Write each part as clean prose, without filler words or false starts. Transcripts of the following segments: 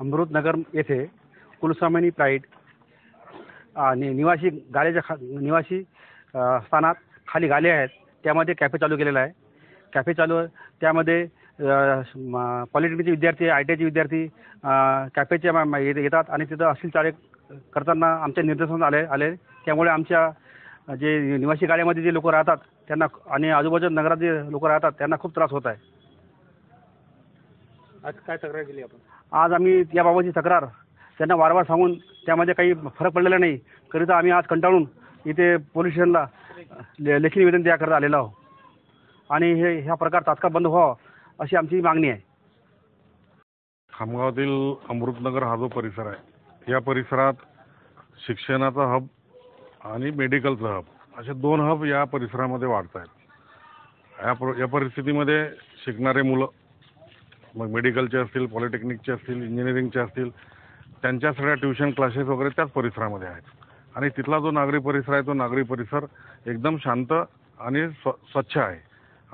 अमृतनगर येथे कुलस्वामिनी प्राईड निवासी गाळ्याच्या निवासी स्थानात खाली गाळे आहेत, त्यामध्ये कॅफे चालू केलेला आहे। कॅफे चालू आहे, त्यामध्ये पॉलिटेक्निकचे विद्यार्थी, आयटीआयचे विद्यार्थी कॅफेच्या येतात आणि तिथे अशिष्टाचार करताना आमच्या निर्देशांना आले। त्यामुळे आमच्या जे निवासी गाळ्यामध्ये जे लोक राहतात त्यांना आणि आजूबाजूच्या नगरात जे लोक राहतात त्यांना खूप त्रास होत आहे। आज काय तक्रार केली आपण? आज आम्ही याबाबतची तक्रार त्यांना वारंवार सांगून त्यामध्ये काही फरक पडलेला नाही, करिता आम्ही आज कंटाळून इथे पोलीस स्टेशनला लेखी निवेदन द्याकरता आलेलो आहोत आणि हा प्रकार तात्काळ बंद व्हावा अशी आमची मागणी आहे। खामगावातील अमृतनगर हा जो परिसर आहे या परिसरात शिक्षणाचा हब आणि मेडिकलचा हब असे दोन हब या परिसरामध्ये वाढत आहेत। या परिस्थितीमध्ये शिकणारे मुलं मग मेडिकलचे असतील, पॉलिटेक्निकचे असतील, इंजिनिअरिंगचे असतील, त्यांच्या सगळ्या ट्यूशन क्लासेस वगैरे त्याच परिसरामध्ये आहेत आणि तिथला जो नागरी परिसर आहे तो नागरी परिसर एकदम शांत आणि स्वच्छ आहे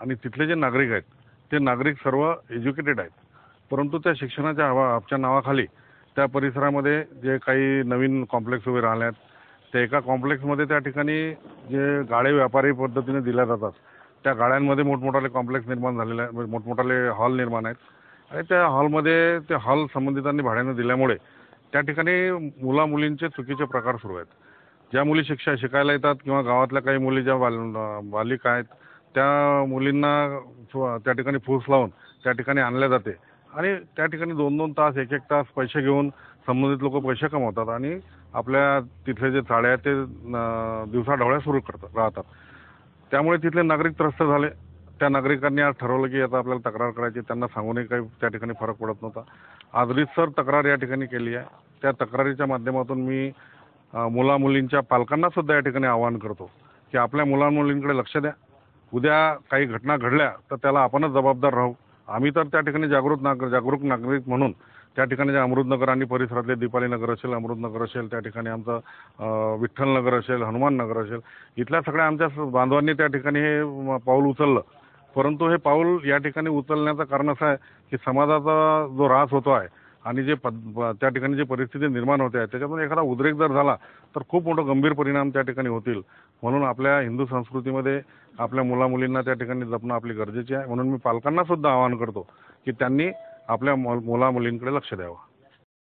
आणि तिथले जे नागरिक आहेत ते नागरिक सर्व एज्युकेटेड आहेत। परंतु त्या शिक्षणाच्या आपच्या नावाखाली त्या परिसरामध्ये जे काही नवीन कॉम्प्लेक्स उभे राहिले आहेत त्या एका कॉम्प्लेक्समध्ये त्या ठिकाणी जे गाळे व्यापारी पद्धतीने दिल्या जातात त्या गाळ्यांमध्ये मोठमोठाले कॉम्प्लेक्स निर्माण झालेले आहेत, मोठमोठाले हॉल निर्माण आहेत आणि त्या हॉलमध्ये ते हॉल संबंधितांनी भाड्याने दिल्यामुळे त्या ठिकाणी मुलामुलींचे चुकीचे प्रकार सुरू आहेत। ज्या मुली शिकायला येतात किंवा गावातल्या काही मुली ज्या बालिका आहेत त्या मुलींना त्या ठिकाणी फूस लावून त्या ठिकाणी आणल्या जाते आणि त्या ठिकाणी 2-2 तास 1-1 तास पैसे घेऊन संबंधित लोक पैसे कमवतात आणि आपल्या तिथले जे चाळे आहेत ते दिवसाढवळ्या सुरू करतात राहतात। त्यामुळे तिथले नागरिक त्रस्त झाले। त्या नागरिकांनी आज ठरवलं की आता आपल्याला तक्रार करायची, त्यांना सांगूनही काही त्या ठिकाणी फरक पडत नव्हता। आज रीतसर तक्रार या ठिकाणी केली आहे। त्या तक्रारीच्या माध्यमातून मी मुलामुलींच्या पालकांना सुद्धा या ठिकाणी आवाहन करतो की आपल्या मुलामुलींकडे लक्ष द्या। उद्या काही घटना घडल्या तर त्याला आपणच जबाबदार राहू। आम्ही तर त्या ठिकाणी जागरूक नागरिक म्हणून त्या ठिकाणी जे अमृतनगर आणि परिसरातले दीपाली नगर असेल, अमृतनगर असेल, त्या ठिकाणी आमचं विठ्ठलनगर असेल, हनुमान नगर असेल, इथल्या सगळ्या आमच्या बांधवांनी त्या ठिकाणी हे पाऊल उचललं। परंतु हे पाऊल या ठिकाणी उचलण्याचं कारण असं आहे की समाजाचा जो ऱ्हास होतो आहे आणि जे त्या ठिकाणी जी परिस्थिती निर्माण होते आहे त्याच्यातून एखादा उद्रेक जर झाला तर खूप मोठं गंभीर परिणाम त्या ठिकाणी होतील। म्हणून आपल्या हिंदू संस्कृतीमध्ये आपल्या मुलामुलींना त्या ठिकाणी जपणं आपली गरजेची आहे। म्हणून मी पालकांनासुद्धा आवाहन करतो की त्यांनी आपल्या मुलामुलींकडे लक्ष द्यावं।